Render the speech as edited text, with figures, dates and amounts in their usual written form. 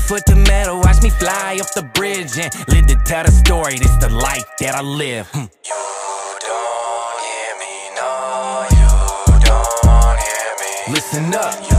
7 foot to metal, watch me fly off the bridge and live to tell the story. This the life that I live. You don't hear me, no, you don't hear me. Listen up.